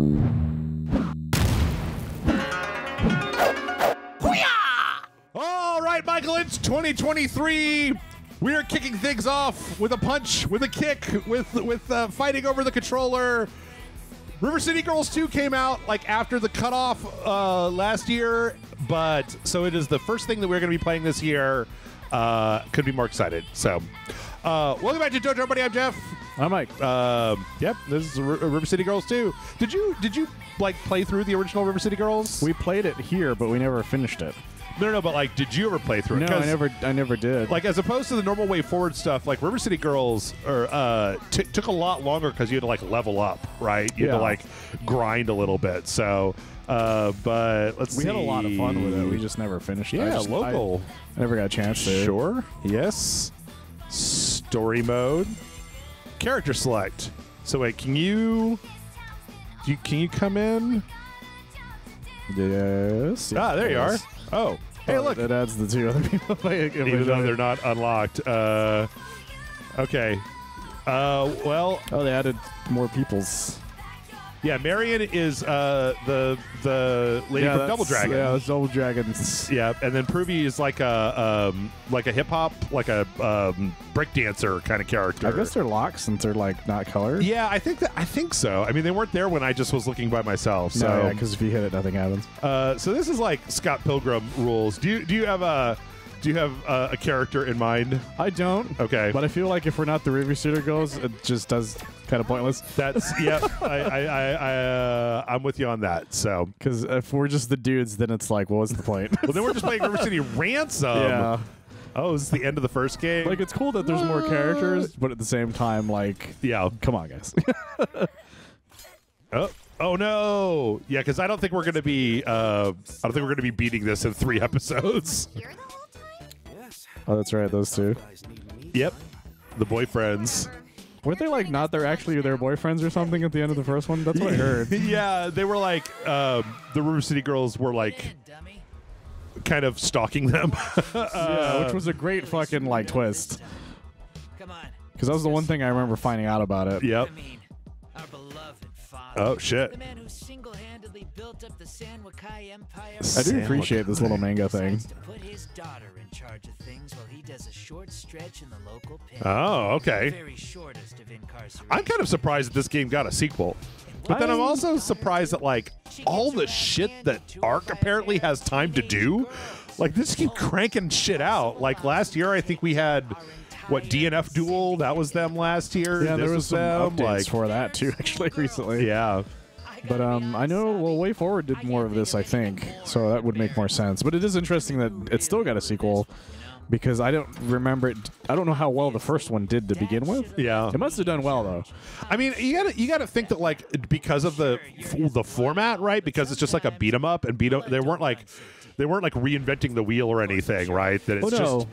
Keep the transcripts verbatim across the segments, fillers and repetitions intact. Alright, Michael, it's twenty twenty-three. We are kicking things off with a punch, with a kick, with with uh, fighting over the controller. River City Girls two came out like after the cutoff uh, last year, but so it is the first thing that we're going to be playing this year. Uh, could be more excited. So, uh, welcome back to Dojo, everybody. I'm Jeff. I'm Mike. Uh, yep, this is R River City Girls two. Did you did you like play through the original River City Girls? We played it here, but we never finished it. No, no, no, but like, did you ever play through it? No, I never, I never did. Like, as opposed to the normal WayForward stuff, like River City Girls, or uh, t took a lot longer because you had to like level up, right? You yeah. had to like grind a little bit. So, uh, but let's we see. We had a lot of fun with it. We just never finished. Yeah, I just, local. I, I never got a chance to. Sure. Yes. Story mode. Character select. So wait, can you? you can you come in? Yes. Ah, there yes. you are. Oh, hey, oh, look. That adds the two other people. Even though they're not unlocked. Uh, okay. Uh, well. Oh, they added more peoples. Yeah, Marianne is uh, the the lady yeah, from Double Dragon. Yeah, it's Double Dragons. Yeah, and then Pruby is like a um, like a hip hop, like a um, break dancer kind of character. I guess they're locked since they're like not colored. Yeah, I think that I think so. I mean, they weren't there when I just was looking by myself. So no, yeah, because if you hit it, nothing happens. Uh, so this is like Scott Pilgrim rules. Do you do you have a do you have a, a character in mind? I don't. Okay, but I feel like if we're not the River City Girls, it just does. Kind of pointless. That's yeah. I I I, I uh, I'm with you on that. So because if we're just the dudes, then it's like, well, what's the point? Well, then we're just playing River City Ransom. Yeah. Oh, is this the end of the first game? Like, it's cool that there's more characters, but at the same time, like, yeah, come on, guys. oh. Oh no. Yeah, because I don't think we're gonna be. Uh, I don't think we're gonna be beating this in three episodes. Oh, that's right. Those two. Yep. The boyfriends. Weren't they like not they're actually their boyfriends or something at the end of the first one? That's what I heard. Yeah, they were like um, the River City Girls were like kind of stalking them, uh, yeah, which was a great fucking like twist. Come on, because that was the one thing I remember finding out about it. Yep. Oh shit. Built up the San Wakai Empire. I do appreciate this little manga thing. Oh, okay. I'm kind of surprised that this game got a sequel. But then I'm also surprised that, like, all the shit that Ark apparently has time to do. Like, this keep cranking shit out. Like, last year, I think we had, what, D N F Duel? That was them last year. Yeah, there was some updates like, for that, too, actually, recently. Yeah. But um, I know, well, WayForward did more of this, I think, so that would make more sense. But it is interesting that it's still got a sequel, because I don't remember it. I don't know how well the first one did to begin with. Yeah, it must have done well though. I mean, you gotta you gotta think that like because of the the format, right? Because it's just like a beat 'em up and beat 'em. They weren't like they weren't like reinventing the wheel or anything, right? That it's oh, no. just.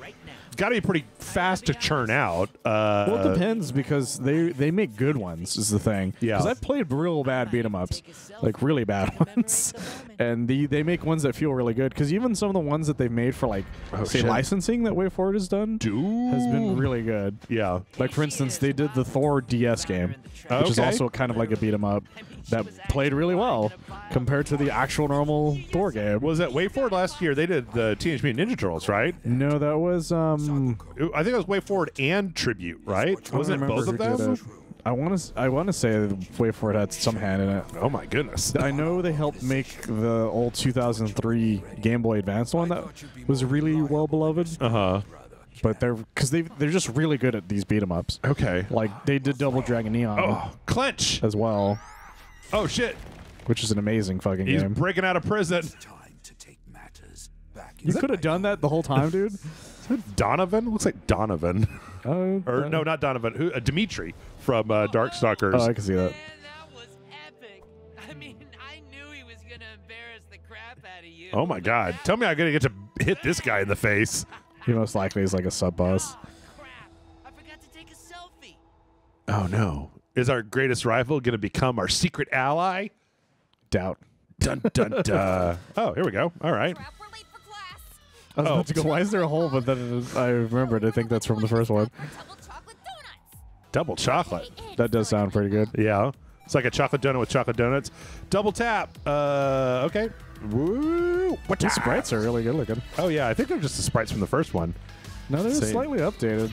Got to be pretty fast to churn out. Uh, well, it depends because they they make good ones is the thing. Yeah, because I've played real bad beat 'em ups, like really bad ones, and the they make ones that feel really good. Because even some of the ones that they've made for like oh, say shit. licensing that WayForward has done Dude. has been really good. Yeah, like for instance they did the Thor D S game, which okay. is also kind of like a beat 'em up that played really well compared to the actual normal Thor game. Was at WayForward last year they did the Teenage Mutant Ninja Turtles, right? No, that was. Um, I think it was WayForward and Tribute, right? Wasn't it both of them? I want to. I want to say WayForward had some hand in it. Oh my goodness! I know they helped make the old two thousand three Game Boy Advance one that was really well beloved. Uh huh. But they're because they they're just really good at these beat 'em ups. Okay. Like they did Double Dragon Neon. Oh, Clench as well. Oh shit! Which is an amazing fucking He's game. He's breaking out of prison. You could have done that the whole time, dude. Donovan? Looks like Donovan. Uh, or uh, no, not Donovan. Who? Uh, Dimitri from uh, Darkstalkers. Oh, I can see that. Man, that was epic. I mean, I knew he was going to embarrass the crap out of you. Oh my god. Tell me I'm going to get to hit this guy in the face. He most likely is like a sub-boss. Oh, crap. I forgot to take a selfie. Oh no. Is our greatest rival going to become our secret ally? Doubt. Dun dun dun. Oh, here we go. All right. I was oh. about to go, why is there a hole? But then I remembered. I think that's from the first one. Double chocolate donuts. Double chocolate. That does sound pretty good. Yeah. It's like a chocolate donut with chocolate donuts. Double tap. Uh, okay. Woo! What these sprites are really good looking. Oh yeah, I think they're just the sprites from the first one. No, they're Same. slightly updated.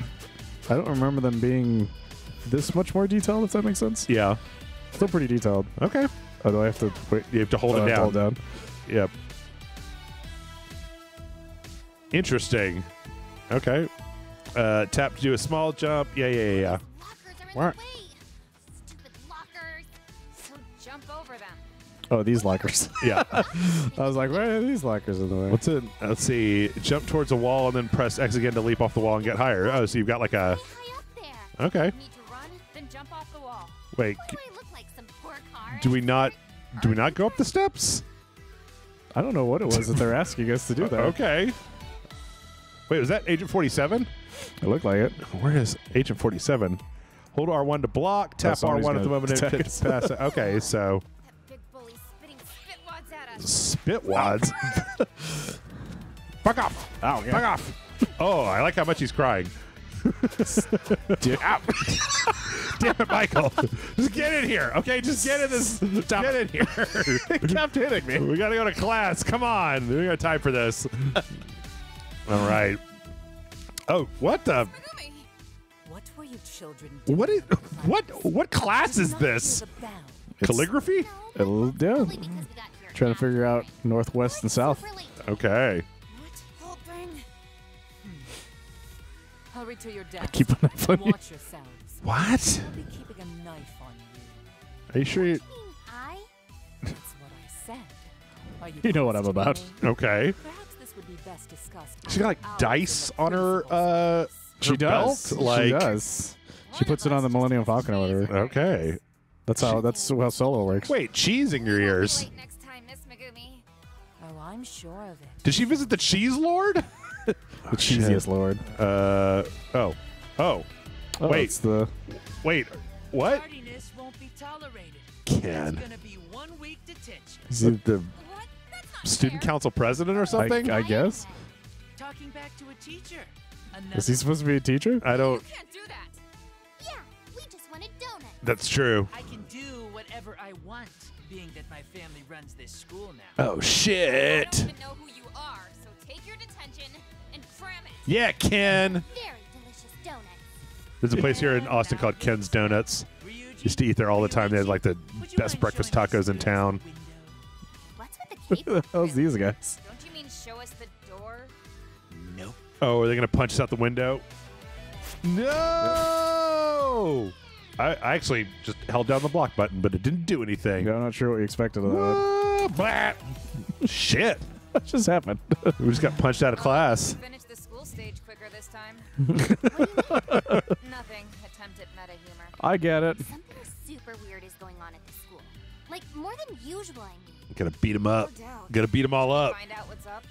I don't remember them being this much more detailed, if that makes sense. Yeah. Still pretty detailed. Okay. Oh, do I have to wait? You have to hold oh, it down. Hold down. Yep. Interesting. Okay. Uh, tap to do a small jump. Yeah, yeah, yeah, yeah. Lockers are in the way. Stupid lockers. So jump over them. Oh, these lockers. Yeah. I was like, why are these lockers in the way? What's it? Let's see. Jump towards a wall and then press X again to leap off the wall and get higher. Oh, so you've got like a... Okay. Wait. Do we not... Do we not go up the steps? I don't know what it was that they're asking us to do though. Okay. Wait, was that Agent forty-seven? It looked like it. Where is Agent forty-seven? Hold R one to block. Tap oh, R one at the moment. And pass. Okay, so... Spitwads. Fuck off. Oh, yeah. Fuck off. Oh, I like how much he's crying. Ow. Damn it, Michael. Just get in here. Okay, just get in this. Stop. Get in here. He kept hitting me. We got to go to class. Come on. We got time for this. All right. Oh, what the? What were you children doing? What is, what, what class is this? Calligraphy? No, yeah. Trying to figure out northwest and south. Okay. What? Hmm. Hurry to your death. I keep a knife on you. Watch yourselves. What? I'll be keeping a knife on you. Are you sure? You... I? That's what I said. Are you, you know what I'm about. Okay. Perhaps this would be best discussed. She got like dice on her. Uh, she her does. Belt. Like, she does. She puts it on the Millennium Falcon or whatever. Okay. That's how. That's how Solo works. Wait, cheese in your ears. I'm sure of it. Did she visit the Cheese Lord? The oh, cheesiest shit. Lord. Uh oh. Oh. oh wait. The... Wait. What? Won't be Can. Gonna be one week Is it the student fair. council president or something? I, I guess. Talking back to a teacher. Another Is he supposed to be a teacher? I don't. You can't do that. Yeah, we just want a donut. That's true. I can do whatever I want. Being that my family runs this school now. Oh shit! I don't even know who you are, so take your detention and cram it. Yeah, Ken. Very delicious donuts. There's a place here in Austin called Ken's Donuts. Used to eat there all the time. They had like the best breakfast tacos in town. What's with the cape? Who the hell's these guys? Don't you mean show us the door? Nope. Oh, are they gonna punch us out the window? No! I, I actually just held down the block button, but it didn't do anything. Yeah, I'm not sure what you expected of that. Blah. Shit. What just happened? We just got punched out of class. Finish the school stage quicker this time. What do you mean? Nothing. Attempt at meta humor. I get it. Something super weird is going on at the school. Like, more than usual, I mean. Gotta beat them up. No Gotta beat them all up. Find out what's up.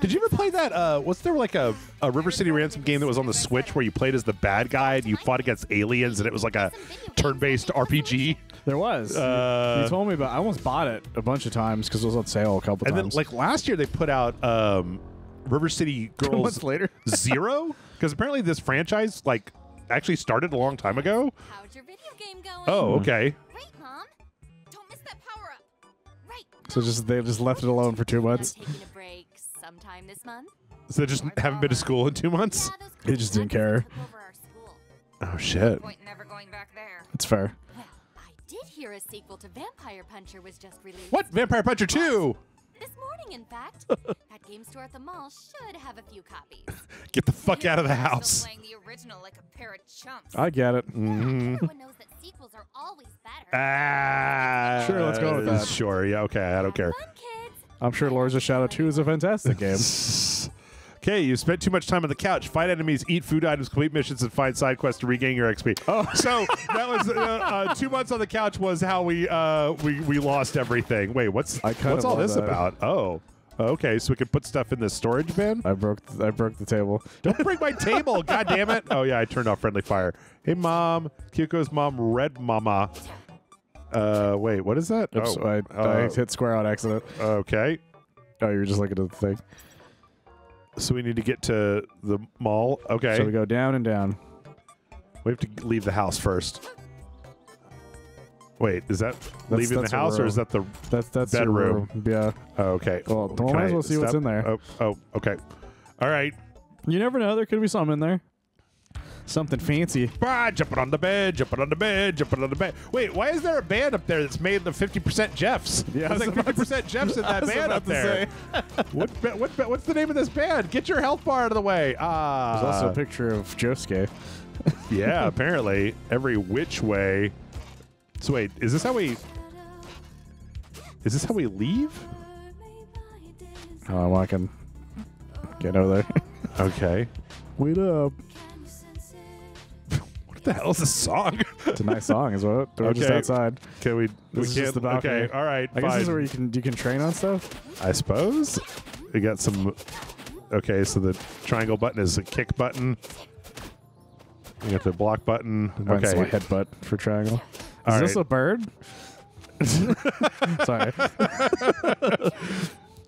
Did you ever play that? Uh, was there like a, a River City Ransom game that was on the Switch where you played as the bad guy and you fought against aliens and it was like a turn-based R P G? There was. Uh, you told me about. I almost bought it a bunch of times because it was on sale a couple and times. And then, like last year, they put out um, River City Girls later Zero because apparently this franchise like actually started a long time ago. How's your video game going? Oh, okay. Great, Mom. Don't miss that power up. Right. So just they just left it alone for two months. Sometime this month. So they just haven't been to school in two months? Yeah, they just didn't care. Oh, shit. Never going back there. That's fair. Well, I did hear a sequel to Vampire Puncher was just released. What? Vampire Puncher two? This morning, in fact. That game store at the mall should have a few copies. Get the fuck out of the house. Playing the original like a pair of chumps. I get it. Mm-hmm. Everyone knows that sequels are always better. Ah, sure, let's go with that. Sure, yeah, okay, I don't care. I'm sure Lords of Shadow two is a fantastic game. Okay, you spent too much time on the couch. Fight enemies, eat food items, complete missions, and find side quests to regain your X P. Oh, so that was uh, uh, two months on the couch was how we uh, we we lost everything. Wait, what's I what's all this that. about? Oh, okay, so we could put stuff in the storage bin. I broke th I broke the table. Don't break my table, god damn it! Oh yeah, I turned off friendly fire. Hey mom, Kyuko's mom, Red Mama. Uh, wait, what is that? Oops, oh, I, uh, I hit square on accident. Okay. Oh, you're just looking at the thing. So we need to get to the mall. Okay. So we go down and down. We have to leave the house first. Wait, is that that's, leaving that's the house or is that the that's, that's bedroom? Room. Yeah. Oh, okay. Well, well might I as well see step? What's in there. Oh, oh, okay. All right. You never know. There could be something in there. Something fancy. Ah, jumping on the bed, jumping on the bed, jumping on the bed. Wait, why is there a band up there that's made the fifty percent Jeffs? Yeah, there's like fifty percent Jeffs in that band up there. what, what, what's the name of this band? Get your health bar out of the way. Ah. There's also a picture of Josuke. Yeah, apparently. Every which way. So wait, is this how we... Is this how we leave? Oh, I can get over there. Okay. Wait up. The hell is this song? It's a nice song as well. They're okay. Just outside. Okay, we, we can't. Just the balcony. Okay, all right. I fine. guess this is where you can you can train on stuff. I suppose. We got some. Okay, so the triangle button is the kick button. We got the block button. Mine's okay, my headbutt for triangle. All is right. this a bird? Sorry,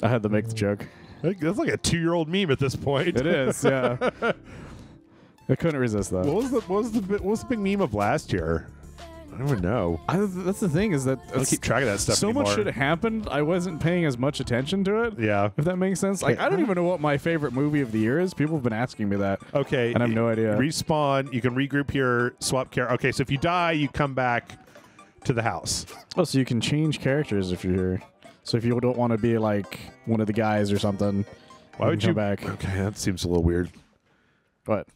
I had to make the joke. That's like a two-year-old meme at this point. It is, yeah. I couldn't resist that. What was the what was the what was the big meme of last year? I don't even know. I, that's the thing is that I don't keep track of that stuff. So anymore. much shit happened. I wasn't paying as much attention to it. Yeah, if that makes sense. Like I don't even know what my favorite movie of the year is. People have been asking me that. Okay, and I have no idea. Respawn. You can regroup here. Swap character. Okay, so if you die, you come back to the house. Oh, so you can change characters if you're. So if you don't want to be like one of the guys or something, why you would you come back? Okay, that seems a little weird. But.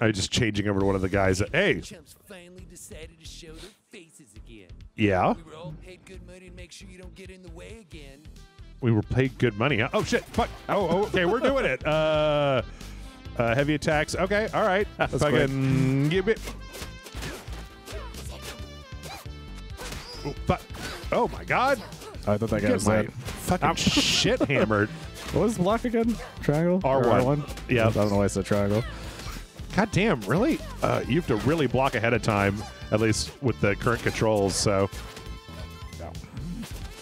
I just changing over to one of the guys. That, hey. Chumps finally decided to show their faces again. Yeah. We were all paid good money to make sure you don't get in the way again. We were paid good money. Huh? Oh shit! Fuck! Oh, okay, we're doing it. Uh, uh, heavy attacks. Okay, all right. That's fucking give it. Oh, fuck. Oh my god! I thought that guy was my fucking shit hammered. What was the block again? Triangle. R one. Yeah. I don't know why I said triangle. God damn, really? Uh, you have to really block ahead of time, at least with the current controls, so.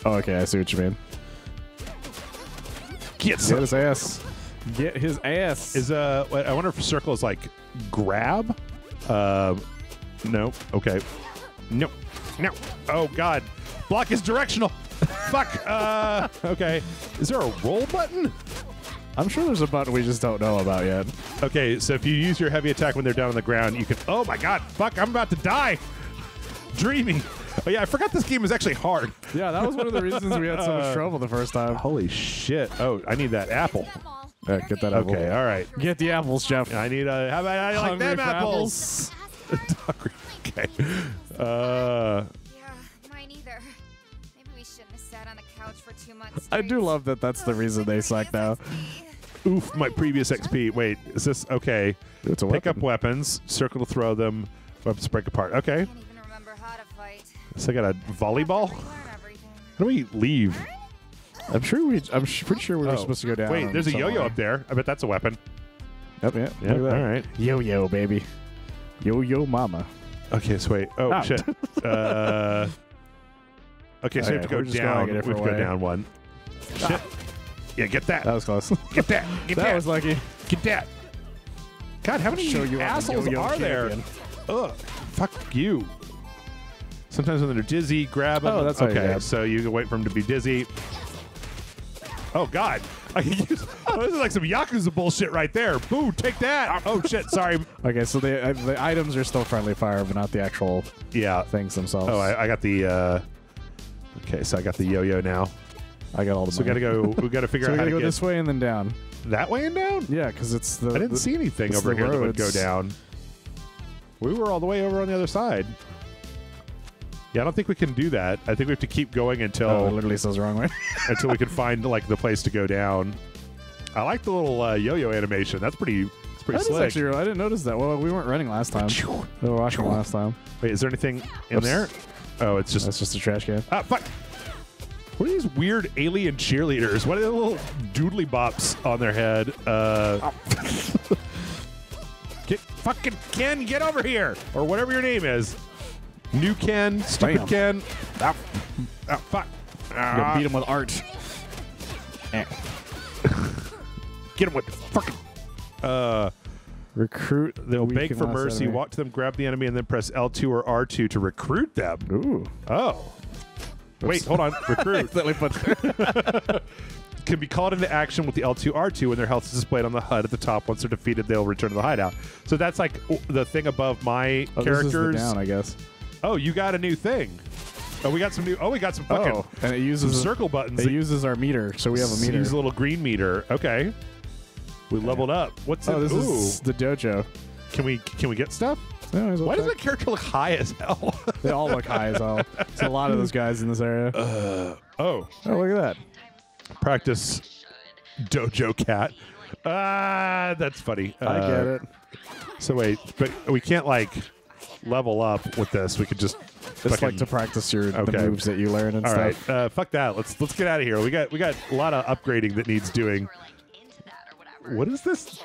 Oh, okay, I see what you mean. Get, Get his ass. Get his ass. Is uh, I wonder if circle is like grab? Uh, no, okay. No, no. Oh, God. Block is directional. Fuck. Uh, okay. Is there a roll button? I'm sure there's a button we just don't know about yet. Okay, so if you use your heavy attack when they're down on the ground, you can... Oh, my God. Fuck, I'm about to die. Dreaming. Oh, yeah, I forgot this game is actually hard. Yeah, that was one of the reasons we had so much trouble the first time. Holy shit. Oh, I need that apple. All right, get that apple. Okay, all right. Get the apples, Jeff. I need a... How about I like them apples? Apples. Okay. Uh... For two months I do love that that's the reason they suck now. Oof, my previous X P. Wait, is this okay? It's a Pick weapon. up weapons, circle to throw them, weapons break apart. Okay. I can't even remember how to fight. So I got a volleyball? How do we leave? I'm sure we I'm pretty sure we oh. were supposed to go down. Wait, there's a yo-yo up there. I bet that's a weapon. Yep, yeah. Yep. All right. Yo-yo, baby. Yo-yo mama. Okay, so wait. Oh, oh. shit. uh Okay, so okay, we have to go down. We have to way. go down one. Ah. Shit. Yeah, get that. That was close. Get that. Get that. That was lucky. Get that. God, how many you assholes yo-yo are there? Again. Ugh. Fuck you. Sometimes when they're dizzy, grab them. Oh, that's okay. You so you can wait for them to be dizzy. Oh God. I can use, oh, this is like some Yakuza bullshit right there. Boo! Take that. Oh shit! Sorry. Okay, so the the items are still friendly fire, but not the actual yeah things themselves. Oh, I, I got the. Uh, Okay, so I got the yo-yo now. I got all the. So money. we gotta go. We gotta figure so out we gotta how to go get this way and then down. That way and down? Yeah, because it's the. I didn't the, see anything over here roads. that would go down. We were all the way over on the other side. Yeah, I don't think we can do that. I think we have to keep going until. Oh, it literally says the wrong way. Until we can find like the place to go down. I like the little uh, yo-yo animation. That's pretty. It's pretty that slick. Is actually real. I didn't notice that. Well, we weren't running last time. We were watching last time. Wait, is there anything in Oops. there? Oh, it's just... That's just a trash can. Ah, fuck! What are these weird alien cheerleaders? What are the little doodly bops on their head? Uh... Oh. Get fucking Ken, get over here! Or whatever your name is. New Ken, stupid Bam. Ken. Ah, ah fuck. Ah. You gotta beat him with art. Eh. Get him with fucking... Uh... Recruit. They'll beg for mercy. Enemy. Walk to them, grab the enemy, and then press L two or R two to recruit them. Ooh. Oh. That's Wait, hold on. Recruit. Can be called into action with the L two R two when their health is displayed on the H U D at the top. Once they're defeated, they'll return to the hideout. So that's like the thing above my oh, characters. This is the down, I guess. Oh, you got a new thing. Oh, we got some new. Oh, we got some fucking. Oh, and it uses circle buttons. It uses our meter, so we have a meter. Use a little green meter. Okay. We leveled up. What's oh, it? This Ooh. Is the dojo. Can we can we get stuff? Yeah, well Why check. does that character look high as hell? They all look high as hell. There's a lot of those guys in this area. Uh, oh. Oh, look at that. Practice dojo cat. Ah, uh, that's funny. Uh, I get it. So wait, but we can't like level up with this. We could just. It's like to practice your okay. the moves that you learn and all stuff. All right, uh, fuck that. Let's let's get out of here. We got we got a lot of upgrading that needs doing. What is this?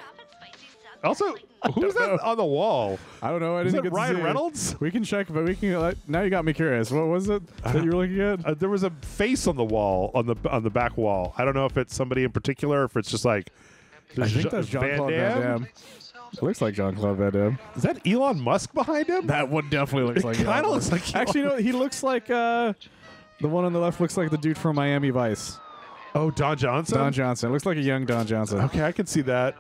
Also, who's that know. on the wall? I don't know. I didn't is that get Ryan to see. Reynolds? We can check, but we can. Uh, now you got me curious. What was it that you were looking at? Uh, there was a face on the wall on the on the back wall. I don't know if it's somebody in particular, or if it's just like. I think that's Jean-Claude Van Damme. It looks like Jean-Claude Van Damme. Is that Elon Musk behind him? That one definitely looks like Elon Musk. It kind of looks like Elon. Actually, no, he looks like... Uh, the one on the left looks like the dude from Miami Vice. Oh, Don Johnson? Don Johnson. It looks like a young Don Johnson. Okay, I can see that.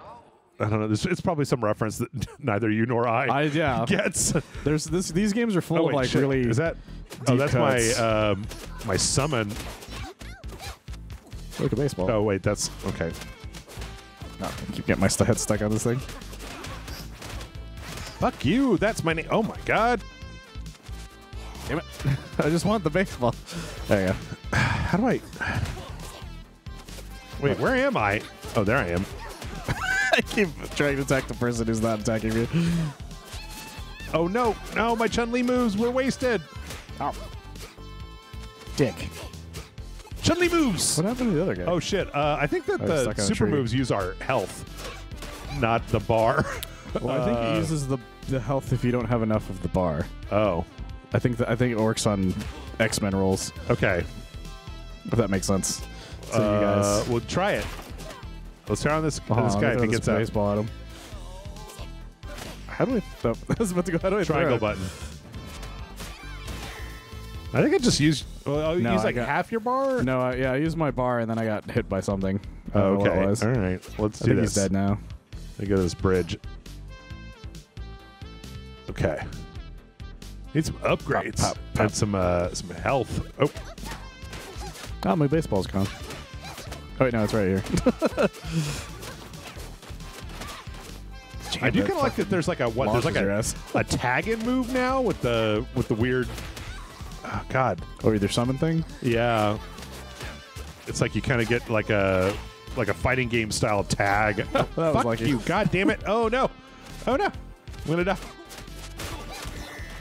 I don't know. This, it's probably some reference that neither you nor I, I yeah. gets. There's this. These games are full oh, wait, of like shit. really... Is that... Oh, that's cuts. my um, my summon. Look at baseball. Oh, wait, that's... Okay. Oh, I keep getting my head stuck on this thing. Fuck you, that's my name. Oh my god. Damn it. I just want the baseball. There you go. How do I... Wait, where am I? Oh, there I am. I keep trying to attack the person who's not attacking me. Oh no, no, my Chun-Li moves. We're wasted. Ow. Dick. Chun-Li moves. What happened to the other guy? Oh shit, uh, I think that I the super moves use our health, not the bar. Well, uh, I think it uses the the health if you don't have enough of the bar. Oh, I think that I think it works on X-Men rolls. Okay, if that makes sense. So uh, you guys, we'll try it. Let's try on this, oh, this guy. I think it's a baseball at him. How do I? Oh, I was about to go. How do I? Triangle button. I think I just used. Well, you no, use like got, half your bar. No, I, yeah, I used my bar and then I got hit by something. Oh, okay, all right. Let's do I think this. He's dead now. I go to this bridge. Okay. Need some upgrades. Pop, pop, pop. And some uh, some health. Oh. Oh, my baseball's gone. Oh wait, no, it's right here. Damn, I do kind of like that. There's like a what? There's like a, a tag in move now with the with the weird. Oh, God. Or either summon thing. Yeah. It's like you kind of get like a like a fighting game style tag. Oh, that fuck was you! God damn it! Oh no! Oh no! I'm gonna die.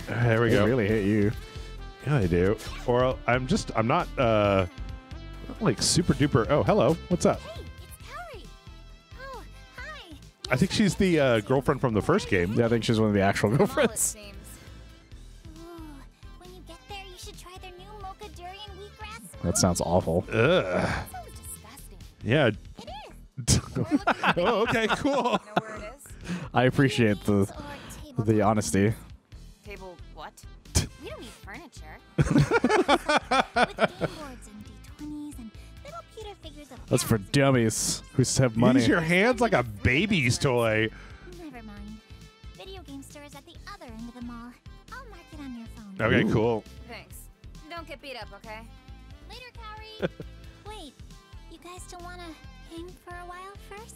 There we they go. Really hate you. Yeah, I do. Or I'm just, I'm not, uh, not like super duper. Oh, hello. What's up? Hey, it's Kelly. Oh, hi. I think she's the uh, girlfriend from the first game. Yeah, I think she's one of the actual girlfriends. Ooh, when you get there, you should try their new mocha durian wheatgrass. That sounds awful. Ugh. That sounds disgusting. Yeah. It is. Oh, okay, cool. You know where it is? I appreciate the the honesty. Table what? We don't need furniture. With game boards and D twenties and little pewter figures of That's for dummies who have money. Use your hands like a baby's toy. Never mind. Video game store is at the other end of the mall. I'll mark it on your phone. Okay, Ooh. cool. Thanks. Don't get beat up, okay? Later, Kaori. Wait, you guys don't want to hang for a while first?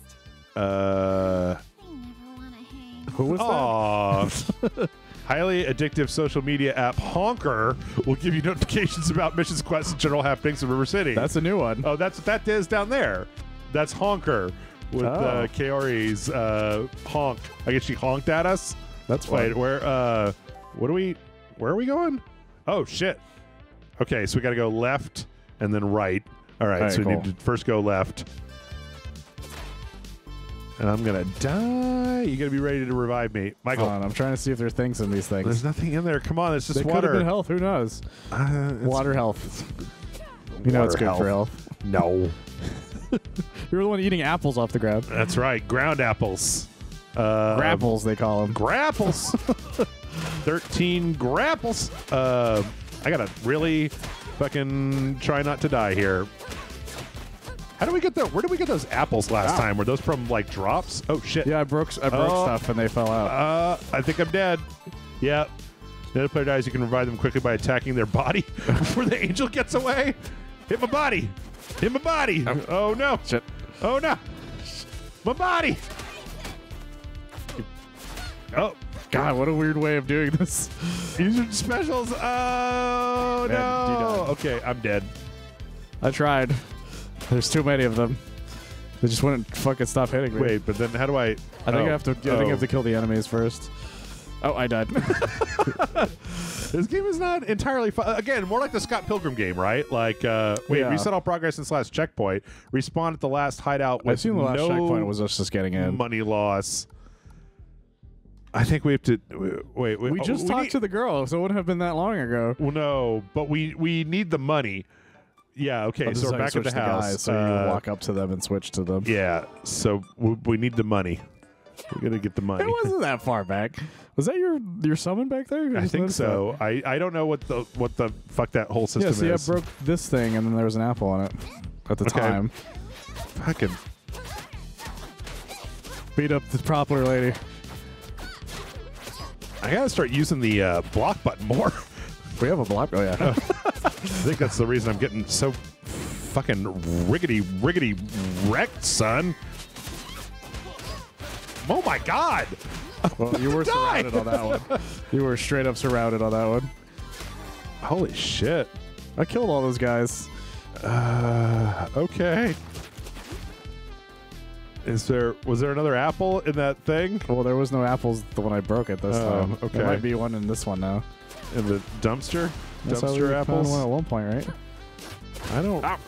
Uh. I never want to hang. Who was that? Aww. Highly addictive social media app Honker will give you notifications about missions, quests, and general happenings in River City. That's a new one. Oh, that's what that is down there. That's Honker with oh. uh, Kaori's uh, honk. I guess she honked at us. That's fine. Wait, where? Uh, what are we? Where are we going? Oh shit. Okay, so we got to go left and then right. All right, All right so cool. we need to first go left. And I'm gonna die. You gotta be ready to revive me, Michael. Hold on, I'm trying to see if there's things in these things. There's nothing in there. Come on, it's just they water. Could have been health. Who knows? Uh, water health. You know it's good health. for health. No. You're the one eating apples off the ground. That's right, ground apples. Uh, grapples, they call them. Grapples. thirteen grapples. Uh, I gotta really fucking try not to die here. How do we get the? Where did we get those apples last wow. time? Were those from like drops? Oh shit! Yeah, I broke I broke oh. stuff and they fell out. Uh, I think I'm dead. Yeah. The other player dies. You can revive them quickly by attacking their body before the angel gets away. Hit my body. Hit my body. Oh, oh no! Shit. Oh no! My body. Oh God! What a weird way of doing this. These are specials. Oh Man, no! Okay, I'm dead. I tried. There's too many of them. They just wouldn't fucking stop hitting me. Wait, but then how do I? I think oh, I have to. I oh. think I have to kill the enemies first. Oh, I died. This game is not entirely fun. Again, more like the Scott Pilgrim game, right? Like, uh, wait, yeah. reset all progress since last checkpoint. Respawn at the last hideout. With I assume the last no checkpoint was us just getting in. Money loss. I think we have to wait. wait we oh, just we talked need, to the girl, so it wouldn't have been that long ago. Well, no, but we we need the money. Yeah, okay, so we're back at the house. The guys, so uh, you can walk up to them and switch to them. Yeah, so we, we need the money. We're going to get the money. It wasn't that far back. Was that your your summon back there? I think so. I, I don't know what the what the fuck that whole system is. Yeah, so yeah, I broke this thing, and then there was an apple on it at the okay. time. Fucking. Beat up the poplar lady. I got to start using the uh, block button more. We have a block? Oh, yeah. Oh. I think that's the reason I'm getting so fucking riggedy, riggedy wrecked, son. Oh my god! Well, you were surrounded on that one. You were straight up surrounded on that one. Holy shit. I killed all those guys. Uh, okay. Is there, was there another apple in that thing? Well, there was no apples the one I broke at this oh, time. Okay. There might be one in this one now. In the dumpster? That's dumpster we apples one at one point, right? I don't. Oh.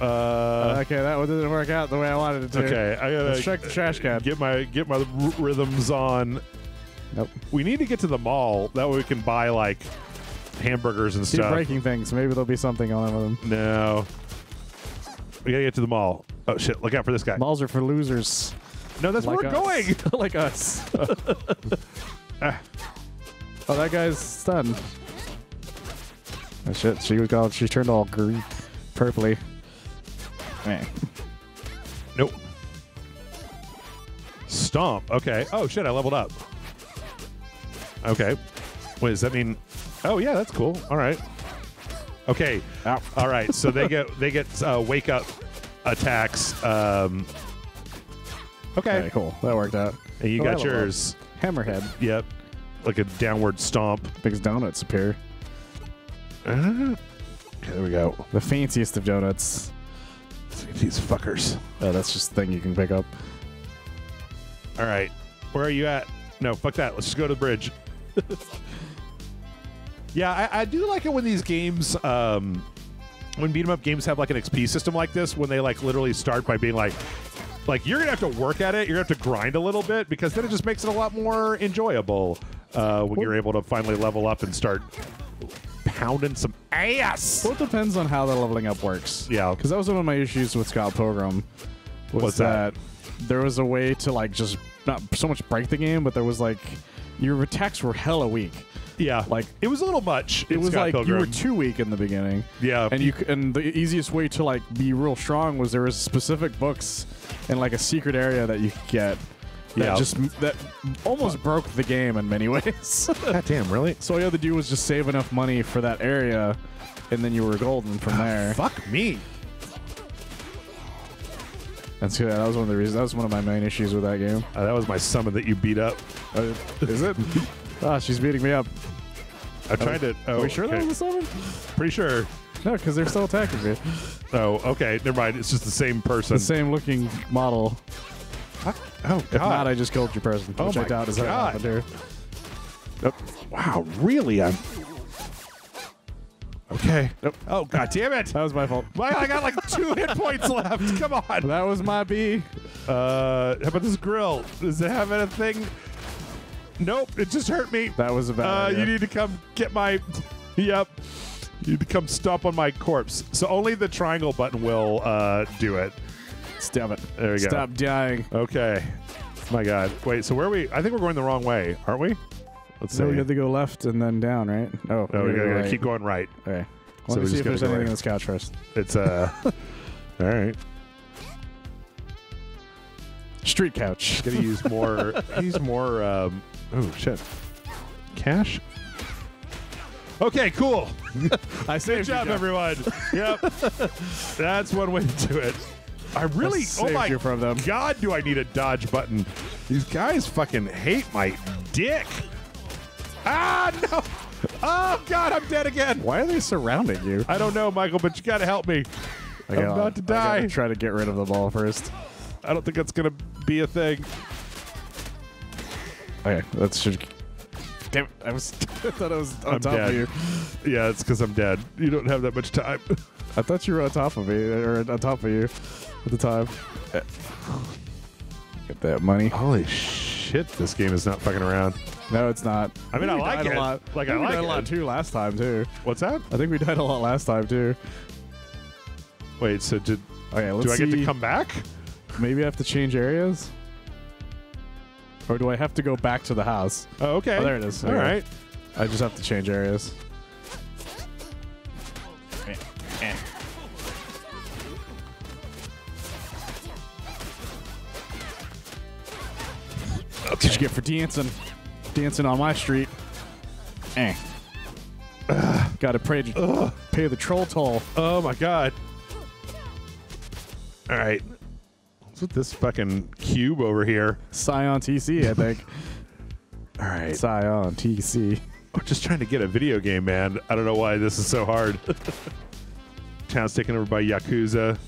uh, okay, that one didn't work out the way I wanted it to. Okay, I gotta Let's check the trash can. Get my get my rhythms on. Nope. We need to get to the mall. That way we can buy like hamburgers and Keep stuff. Keep breaking things. Maybe there'll be something on with them. No. We gotta get to the mall. Oh shit! Look out for this guy. Malls are for losers. No, that's like where we're us. going. Like us. ah. Oh, that guy's stunned. Oh shit, she was all, she turned all green, purpley. Man. Nope. Stomp. Okay. Oh shit, I leveled up. Okay. Wait, does that mean? Oh yeah, that's cool. All right. Okay. Ow. All right. So they get they get uh, wake up attacks. Um, okay. Right, cool. That worked out. And you oh, got yours. Up. Hammerhead. Yep. Like a downward stomp. Makes donuts appear. Uh, okay, there we go. The fanciest of donuts. These fuckers. Oh, that's just a thing you can pick up. All right. Where are you at? No, fuck that. Let's just go to the bridge. Yeah, I, I do like it when these games, um, when beat 'em up games have like an X P system like this, when they like literally start by being like, like you're going to have to work at it. You're going to have to grind a little bit, because then it just makes it a lot more enjoyable uh, when you're able to finally level up and start pounding some ass. Well, it depends on how the leveling up works. Yeah, because that was one of my issues with Scott Pilgrim. Was What's that? that there was a way to like just not so much break the game, but there was like your attacks were hella weak. Yeah, like it was a little much. It was Scott like Pilgrim. You were too weak in the beginning. Yeah, and you and the easiest way to like be real strong was there was specific books and like a secret area that you could get. That yeah, just that almost broke the game in many ways. God damn, really? So all you had to do was just save enough money for that area, and then you were golden from there. Oh, fuck me. That's yeah, that was one of the reasons. That was one of my main issues with that game. Uh, that was my summon that you beat up. Uh, is it? Ah, oh, she's beating me up. I tried to. Oh, are we sure okay. that was the summon? Pretty sure. No, because they're still attacking me. Oh, okay, never mind. It's just the same person. The same looking model. Fuck. Oh, God. If not, I just killed your person. Oh, which I doubt is how it happened here. Nope. Wow, really? I'm. Okay. Nope. Oh, God damn it. That was my fault. Well, I got like two hit points left. Come on. That was my B. Uh, how about this grill? Does it have anything? Nope. It just hurt me. That was a bad uh, idea. You need to come get my. Yep. You need to come stomp on my corpse. So only the triangle button will uh, do it. Damn it. There we go. Stop dying. Okay. My God. Wait, so where are we? I think we're going the wrong way, aren't we? Let's see. No, we have to go left and then down, right? Oh, no, we gotta go right. Keep going right. Okay. Right. Well, so let me see if there's anything right. on this couch first. It's, uh, all right. Street couch. Gonna use more, he's more, um, oh, shit. Cash? Okay, cool. I saved Good job, you everyone. Yep. That's one way to do it. I really, I oh my from them. God, do I need a dodge button. These guys fucking hate my dick. Ah, no. Oh, God, I'm dead again. Why are they surrounding you? I don't know, Michael, but you got to help me. I gotta, I'm about to die. I gotta try to get rid of them all first. I don't think that's going to be a thing. Okay, that should... Damn it, I, was, I thought I was on I'm top dead. of you. Yeah, it's because I'm dead. You don't have that much time. I thought you were on top of me, or on top of you at the time. Get that money. Holy shit, this game is not fucking around. No, it's not. I mean, I, I like it. A lot. Like, I, I like we died it. a lot, too, last time, too. What's that? I think we died a lot last time, too. Wait, so did... Okay, let's do I get see. to come back? Maybe I have to change areas? Or do I have to go back to the house? Oh, okay. Oh, there it is. All, All right. right. I just have to change areas. Okay. What you get for dancing? Dancing on my street. Eh. Gotta pay, pay the troll toll. Oh, my God. All right. What's with this fucking cube over here? Scion T C, I think. All right. Scion T C. I'm just trying to get a video game, man. I don't know why this is so hard. Town's taken over by Yakuza.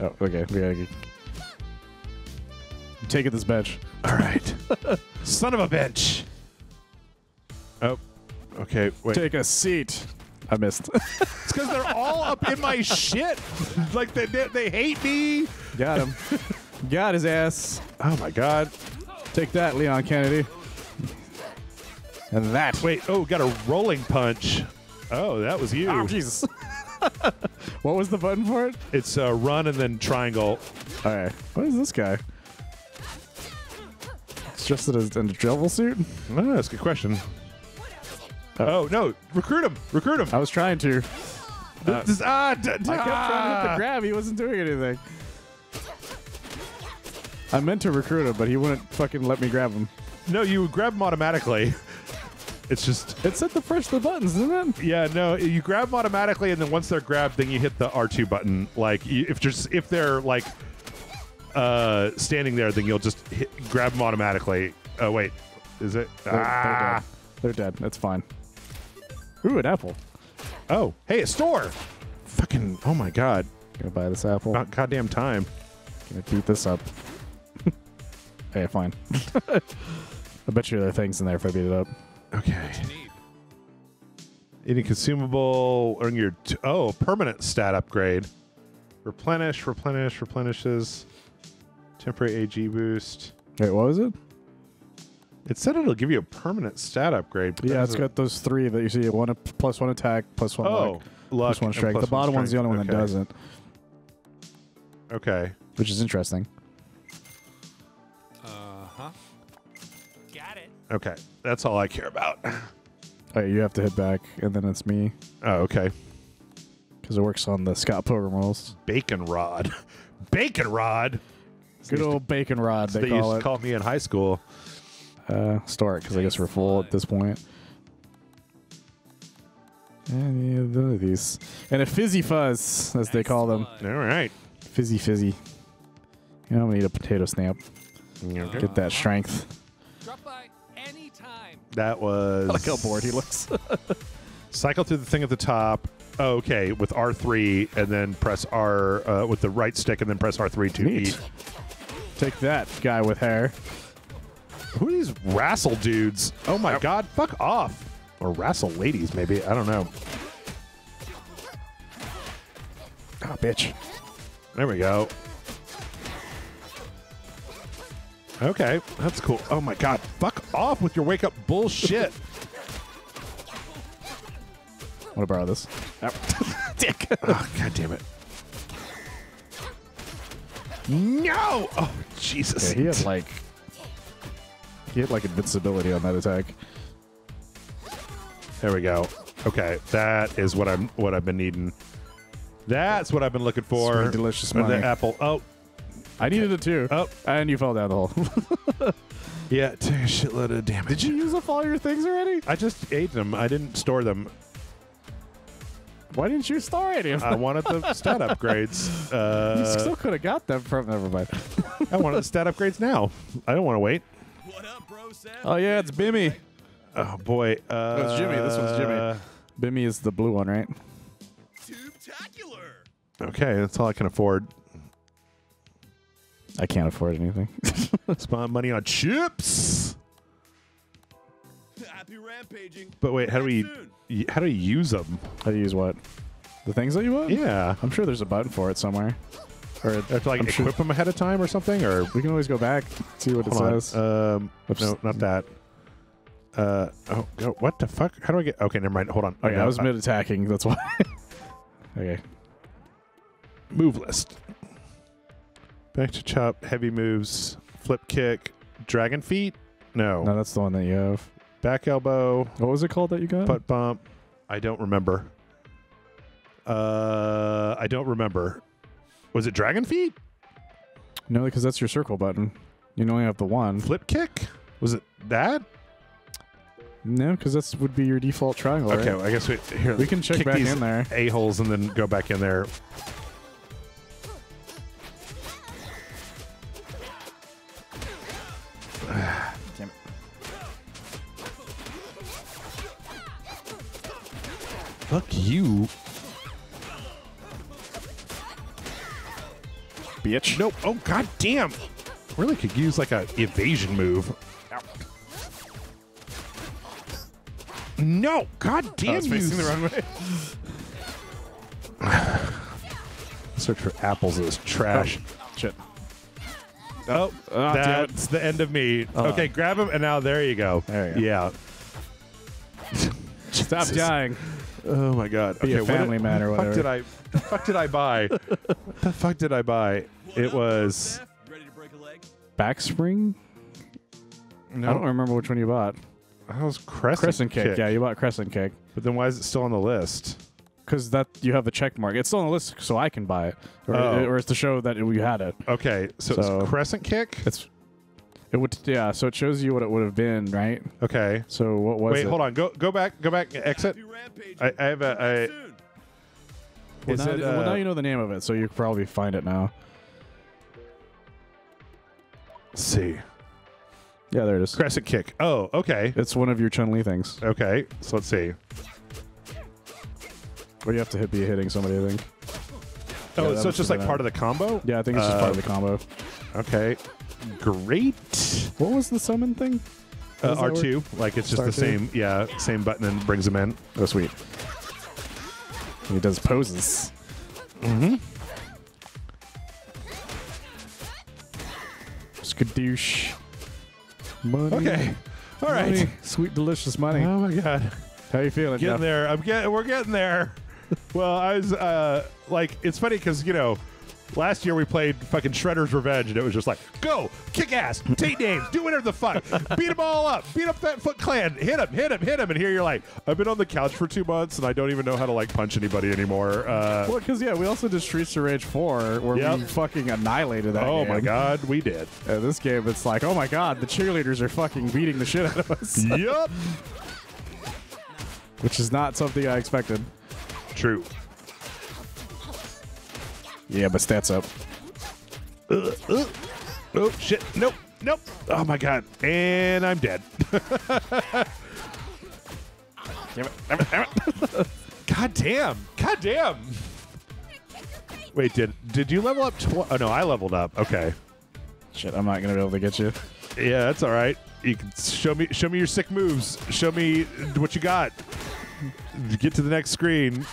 Oh, okay. We gotta get... I'm taking this bench. All right. Son of a bench. Oh. Okay, wait. Take a seat. I missed. It's because they're all up in my shit. Like, they, they, they hate me. Got him. Got his ass. Oh, my God. Take that, Leon Kennedy. And that. Wait, oh, got a rolling punch. Oh, that was you. Oh, Jesus. What was the button for it? It's uh, run and then triangle. All right. What is this guy? It's just in a, in a travel suit? I don't know. That's a good question. Oh. oh, no. Recruit him. Recruit him. I was trying to. Uh, this is, ah, d d I kept ah. trying to hit the grab. He wasn't doing anything. I meant to recruit him, but he wouldn't fucking let me grab him. No, you would grab him automatically. It's just... It's at the first of the buttons, isn't it? Yeah, no. You grab them automatically, and then once they're grabbed, then you hit the R two button. Like, if, just, if they're, like, uh, standing there, then you'll just hit, grab them automatically. Oh, wait. Is it? They're, ah. they're, dead. they're dead. That's fine. Ooh, an apple. Oh. Hey, a store! Fucking... Oh, my God. Gonna buy this apple. About goddamn time. Gonna beat this up. Okay, fine. I bet you there are things in there if I beat it up. Okay. Any consumable, earn your, t oh, permanent stat upgrade. Replenish, replenish, replenishes. Temporary A G boost. Wait, what was it? It said it'll give you a permanent stat upgrade. But yeah, it's got those three that you see. One, plus one attack, plus one oh, luck, luck, plus one strength. The bottom one's the only one that doesn't. Okay. Which is interesting. Okay, that's all I care about. Right, you have to hit back, and then it's me. Oh, okay. Because it works on the Scott Pilgrim rules. Bacon rod. Bacon rod! Good old to, bacon rod, they, they call used it. to call me in high school. Uh, Start, because I guess we're full at this point. Any of these. And a fizzy fuzz, as they call them. All right. Fizzy fizzy. You know, I'm going to need a potato snap. Okay. Get that strength. That was... I like how bored he looks. Cycle through the thing at the top. Oh, okay, with R three and then press R uh, with the right stick and then press R three to Neat. eat. Take that, guy with hair. Who are these wrassle dudes? Oh my oh. God, fuck off. Or wrassle ladies, maybe. I don't know. Ah, bitch. There we go. Okay, that's cool. Oh my God, fuck off with your wake up bullshit. I want to borrow this. Oh. Dick. Oh, God damn it. No! Oh, Jesus. Yeah, he had like He had like invincibility on that attack. There we go. Okay, that is what I'm what I've been needing. That's what I've been looking for. Sweet, delicious the apple. Oh, I needed it too. Oh, and you fell down the hole. Yeah, took a shitload of damage. Did you use up all your things already? I just ate them. I didn't store them. Why didn't you store any of them? I wanted the stat upgrades. Uh, you still could have got them from. Never mind. I wanted the stat upgrades now. I don't want to wait. What up, bro, Sam? Oh yeah, it's Bimmy. Oh boy. Uh, no, it's Jimmy. This one's Jimmy. Bimmy is the blue one, right? Tube-tacular. Okay, that's all I can afford. I can't afford anything. Spend money on chips. Happy rampaging. But wait, how do we how do we use them? How do you use what? The things that you want? Yeah, I'm sure there's a button for it somewhere. Or I have to like I'm equip sure. them ahead of time or something. Or we can always go back see what Hold it says. On. Um, Oops. No, not that. Uh oh, oh, what the fuck? How do I get? Okay, never mind. Hold on. Okay, okay, I was mid attacking. That's why. Okay. Move list. Back to chop, heavy moves, flip kick, dragon feet? No. No, that's the one that you have. Back elbow. What was it called that you got? Butt bump. I don't remember. Uh, I don't remember. Was it dragon feet? No, because that's your circle button. You only have the one. Flip kick? Was it that? No, because that would be your default triangle, okay, right? Okay, well, I guess we... Here, we can check back in there. A-holes and then go back in there. Damn it. Fuck you. Bitch. Nope. Oh, god damn. Really could use like a evasion move. Ow. No! God damn you! Facing the runway. Search for apples in this trash. Oh, shit. Oh, oh that's the end of me. Uh, okay, grab him, and now there you go. There you go. Yeah. Stop dying. Oh my god. Okay, Be a family man or whatever. Fuck did I, the fuck did I buy? What the fuck did I buy? It was backspring. No, I don't remember which one you bought. That was Crescent, Crescent Kick. Kick. Yeah, you bought Crescent Kick. But then why is it still on the list? Because that you have the check mark. It's still on the list, so I can buy it, or, oh. it, or it's to show that we had it. Okay, so, so it's Crescent Kick. It's it would yeah. So it shows you what it would have been, right? Okay. So what was? Wait, it? Hold on. Go go back. Go back. Exit. I, I have a. I, is well, now, it, uh, well, now you know the name of it, so you can probably find it now. Let's see. Yeah, there it is. Crescent Kick. Oh, okay. It's one of your Chun-Li things. Okay, so let's see. Well, you have to hit, be hitting somebody, I think. Oh, yeah, so it's just like part of the combo? Yeah, I think it's uh, just part of the combo. Okay. Great. What was the summon thing? Uh, R two. Like, it's just R two? The same, yeah, same button and brings him in. Oh, sweet. And he does poses. Mm-hmm. Skadoosh. Money. Okay. All right. Money. Sweet, delicious money. Oh my god. How you feeling? Getting Jeff? There. I'm getting. We're getting there. Well, I was uh, like, it's funny because you know, last year we played fucking Shredder's Revenge and it was just like, go, kick ass, take names, do whatever the fuck, beat them all up, beat up that Foot Clan, hit them, hit them, hit them, and here you're like, I've been on the couch for two months and I don't even know how to like punch anybody anymore. Uh, well, because yeah, we also did Streets of Rage four where yep. we fucking annihilated that. Oh game. My god, we did. And this game, it's like, oh my god, the cheerleaders are fucking beating the shit out of us. Yep. Which is not something I expected. True. Yeah, but stats up. Uh, uh, oh, shit. Nope. Nope. Oh, my God. And I'm dead. Damn it. Damn it. Damn it. God damn. God damn. Wait, did did you level up? Tw oh, no, I leveled up. Okay. Shit, I'm not going to be able to get you. Yeah, that's all right. You can show me, show me your sick moves. Show me what you got. Get to the next screen.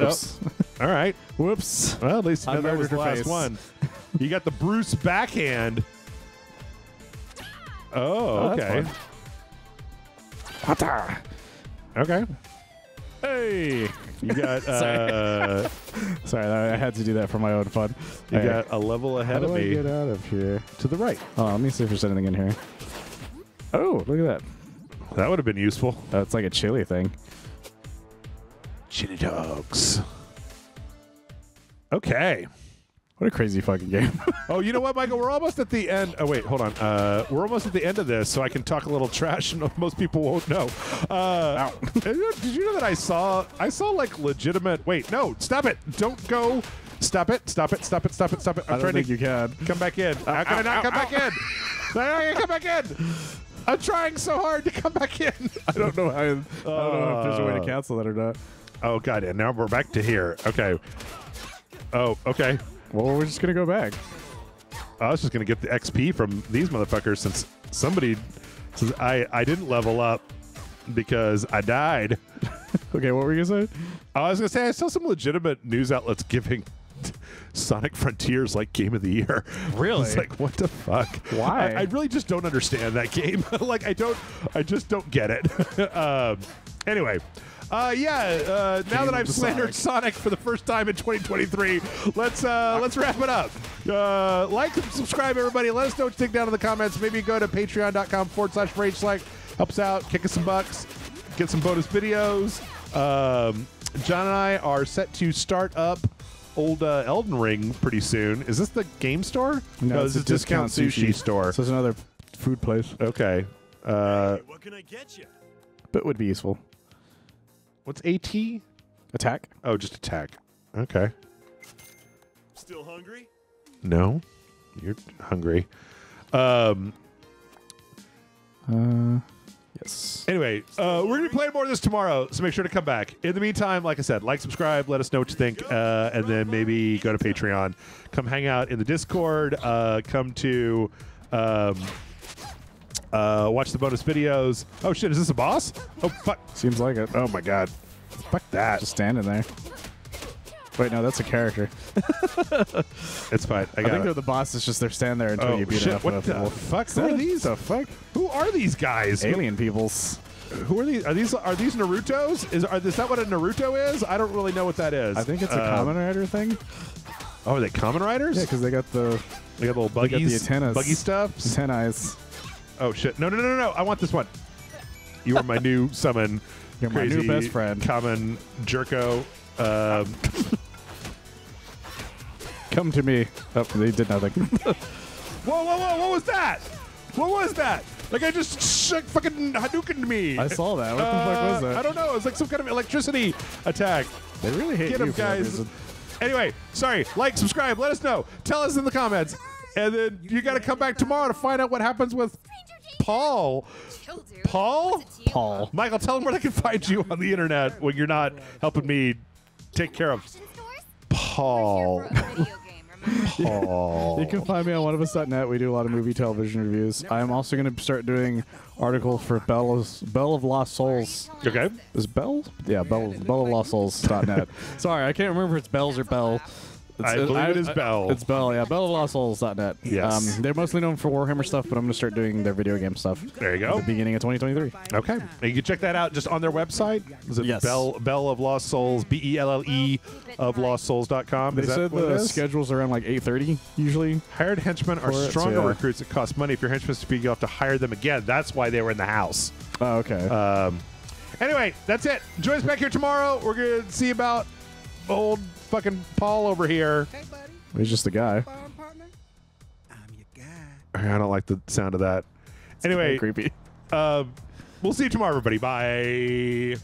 Oops. Oh. All right. Whoops. Well, at least you know that was the last one. You got the Bruce backhand. Oh, okay. Oh, okay. Hey. You got. Uh, Sorry. Sorry, I had to do that for my own fun. You hey. Got a level ahead How do of me. I get out of here to the right. Oh, let me see if there's anything in here. Oh, look at that. That would have been useful. That's like a chili thing. Chili dogs. Okay. What a crazy fucking game. Oh, you know what, Michael? We're almost at the end. Oh, wait, hold on. Uh, we're almost at the end of this, so I can talk a little trash and most people won't know. Uh, did you know that I saw, I saw like legitimate, wait, no, stop it. Don't go. Stop it. Stop it. Stop it. Stop it. Stop it. I'm I don't trying think to you can. Come back in. Ow, How can ow, I not ow, come ow. back in? I come back in. I'm trying so hard to come back in. I don't know. I, I don't uh, know if there's a way to cancel that or not. Oh, God. And now we're back to here. Okay. Oh, okay. Well, we're just going to go back. I was just going to get the X P from these motherfuckers since somebody... Since I, I didn't level up because I died. Okay, what were you going to say? I was going to say I saw some legitimate news outlets giving Sonic Frontiers like Game of the Year. Really? It's like, what the fuck? Why? I, I really just don't understand that game. Like, I don't... I just don't get it. um, anyway... Uh, yeah, uh, now that I've slandered Sonic. Sonic for the first time in twenty twenty-three, let's uh, let's wrap it up. Uh, like and subscribe, everybody. Let us know what you think down in the comments. Maybe go to patreon.com forward slash RageSelect. Help us out. Kick us some bucks. Get some bonus videos. Um, John and I are set to start up old uh, Elden Ring pretty soon. Is this the game store? No, no it's, it's a discount, discount sushi. sushi store. So it's another food place. Okay. Uh, hey, what can I get you? But would be useful. What's AT? Attack? Oh, just attack. Okay. Still hungry? No. You're hungry. Um. Uh. Yes. Anyway, uh, we're going to be playing more of this tomorrow, so make sure to come back. In the meantime, like I said, like, subscribe, let us know what you think, uh, and then maybe go to Patreon. Come hang out in the Discord. Uh, come to... Um, Uh, watch the bonus videos. Oh shit, is this a boss? Oh fuck. Seems like it. Oh my god. Fuck that. Just standing there. Wait, no, that's a character. It's fine. I, got I think it. they're the boss. It's just they're standing there until oh, you beat shit. it up. What with the wolf. fuck? Who are these? The fuck? Who are these guys? Alien peoples. Who are these? Are these are these Narutos? Is are, is that what a Naruto is? I don't really know what that is. I think it's a um, Kamen Rider thing. Oh, are they Kamen Riders? Yeah, because they got the they got the little buggies, they got the antennas, buggy stuff, antennas. Oh shit! No, no, no, no, no! I want this one. You are my new summon. You're crazy, my new best friend. Common jerko. Um, Come to me. Oh, they did nothing. Whoa, whoa, whoa! What was that? What was that? Like I just shook fucking Hadouken me. I saw that. What uh, the fuck was that? I don't know. It was like some kind of electricity attack. They really hate Get you, him, guys. Anyway, sorry. Like, subscribe. Let us know. Tell us in the comments. And then you got to come back tomorrow to find out what happens with Paul. Paul? Paul. Michael, tell them where they can find you on the internet when you're not helping me take care of Paul. Paul. You can find me on one of us dot net. We do a lot of movie television reviews. I'm also going to start doing article for Bell of, Bell of Lost Souls. Okay. Is Bell? Yeah, Bell, Bell of Lost Souls dot net. Sorry, I can't remember if it's Bells or Bell. It's, I believe I, it is I, Bell. It's Bell, yeah. Bell of Lost Souls dot net. Yes. Um, they're mostly known for Warhammer stuff, but I'm going to start doing their video game stuff. There you go. At the beginning of twenty twenty-three. Okay. And you can check that out just on their website. Is it yes. Bell, Bell of Lost Souls, B E L L E of Lost Souls dot com. They said the schedule's around like eight thirty usually. Hired henchmen are stronger yeah. recruits. It costs money. If your henchmen's to be, you'll have to hire them again. That's why they were in the house. Oh, okay. Um, anyway, that's it. Join us back here tomorrow. We're going to see about old... fucking Paul over here. Hey, buddy. He's just a guy. I'm your guy. I don't like the sound of that. It's anyway, creepy. Uh, we'll see you tomorrow, everybody. Bye.